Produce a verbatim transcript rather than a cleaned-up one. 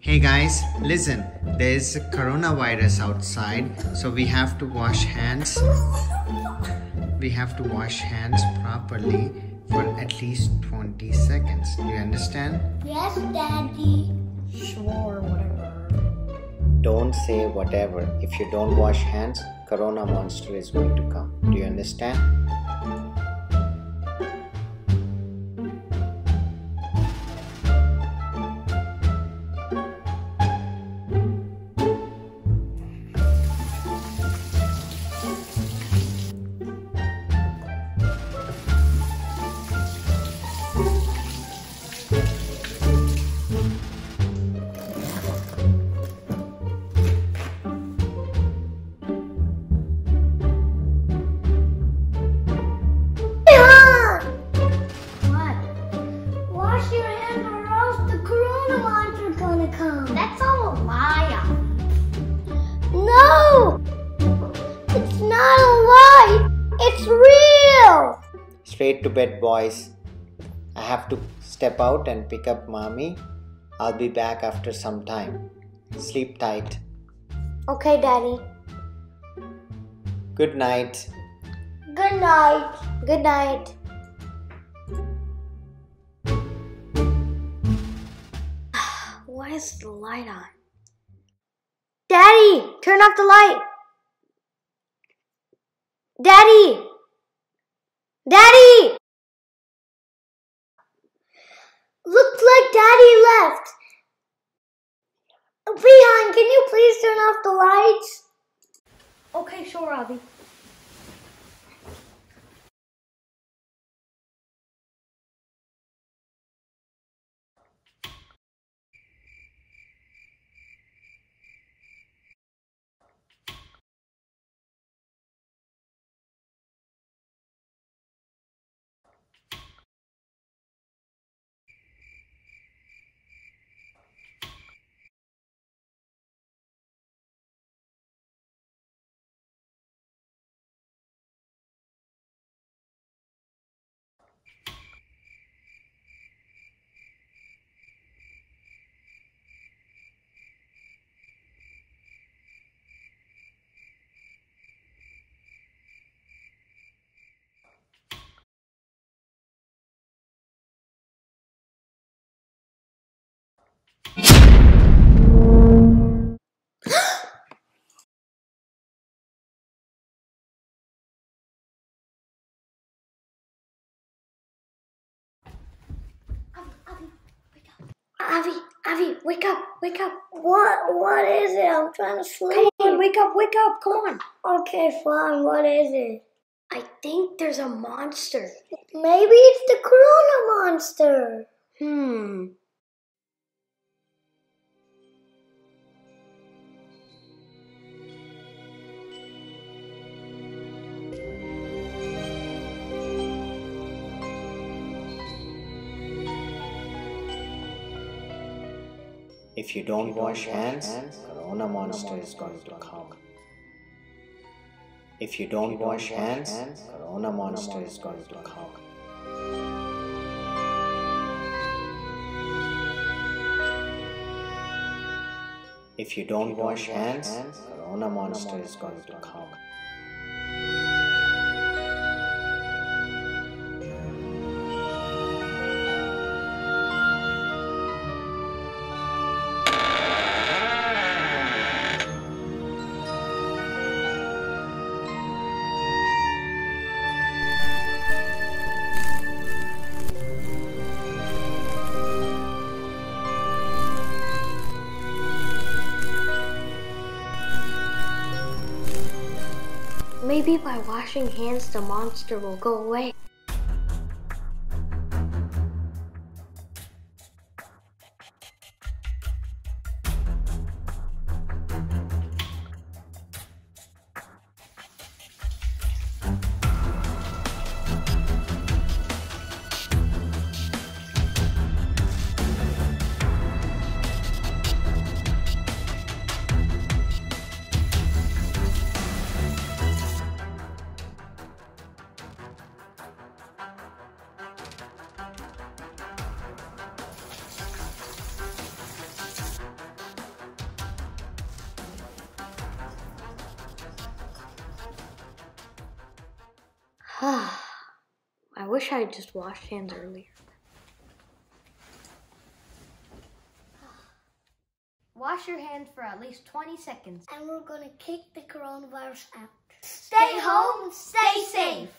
Hey guys, listen, there is a coronavirus outside, so we have to wash hands. We have to wash hands properly for at least twenty seconds. Do you understand? Yes, Daddy. Sure, whatever. Don't say whatever. If you don't wash hands, Corona monster is going to come. Do you understand? That's all a lie. No! It's not a lie! It's real! Straight to bed, boys. I have to step out and pick up Mommy. I'll be back after some time. Sleep tight. Okay, Daddy. Good night. Good night. Good night. Why is the light on? Daddy, turn off the light. Daddy! Daddy! Looks like Daddy left. Rehan, can you please turn off the lights? Okay, sure, Avi. Avi, Avi, wake up, wake up. What, what is it? I'm trying to sleep. Come on, wake up, wake up, come on. Okay, fine, what is it? I think there's a monster. Maybe it's the Corona monster. Hmm. If you don't, if you don't wash, wash hands, hands, Corona monster is going to come. If you don't, if you don't wash, wash hands, hands, Corona monster is going to come. If you don't wash hands, Corona monster is going to come. Maybe by washing hands, the monster will go away. wish I had just washed hands earlier. Wash your hands for at least twenty seconds. And we're going to kick the coronavirus out. Stay home, stay safe.